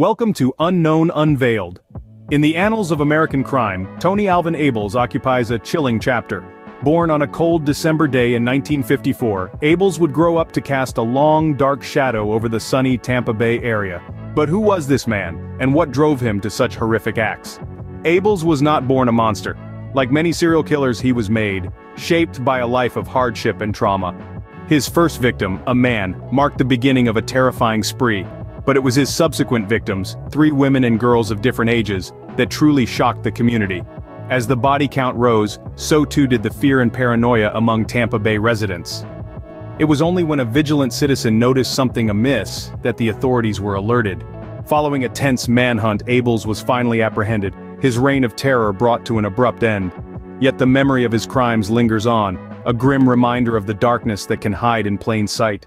Welcome to Unknown Unveiled. In the annals of American crime, Tony Alvin Ables occupies a chilling chapter. Born on a cold December day in 1954, Ables would grow up to cast a long, dark shadow over the sunny Tampa Bay area. But who was this man, and what drove him to such horrific acts? Ables was not born a monster. Like many serial killers, he was made, shaped by a life of hardship and trauma. His first victim, a man, marked the beginning of a terrifying spree. But it was his subsequent victims, three women and girls of different ages, that truly shocked the community. As the body count rose, so too did the fear and paranoia among Tampa Bay residents. It was only when a vigilant citizen noticed something amiss that the authorities were alerted. Following a tense manhunt, Ables was finally apprehended, his reign of terror brought to an abrupt end. Yet the memory of his crimes lingers on, a grim reminder of the darkness that can hide in plain sight.